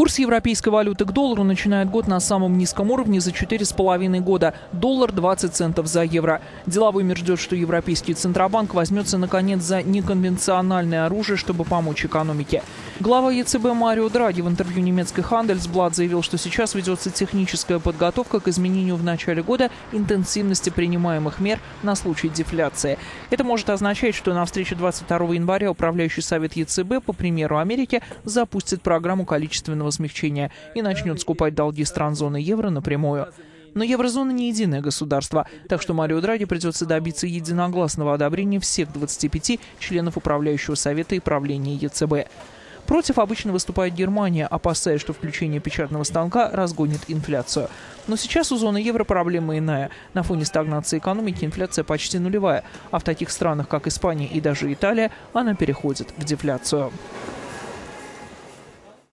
Курс европейской валюты к доллару начинает год на самом низком уровне за 4,5 года. Доллар 20 центов за евро. Деловой мир ждет, что Европейский Центробанк возьмется наконец за неконвенциональное оружие, чтобы помочь экономике. Глава ЕЦБ Марио Драги в интервью немецкой Handelsblatt заявил, что сейчас ведется техническая подготовка к изменению в начале года интенсивности принимаемых мер на случай дефляции. Это может означать, что на встрече 22 января управляющий совет ЕЦБ, по примеру Америки, запустит программу количественного смягчения и начнет скупать долги стран зоны евро напрямую. Но еврозона не единое государство, так что Марио Драги придется добиться единогласного одобрения всех 25 членов управляющего совета и правления ЕЦБ. Против обычно выступает Германия, опасаясь, что включение печатного станка разгонит инфляцию. Но сейчас у зоны евро проблема иная. На фоне стагнации экономики инфляция почти нулевая, а в таких странах, как Испания и даже Италия, она переходит в дефляцию.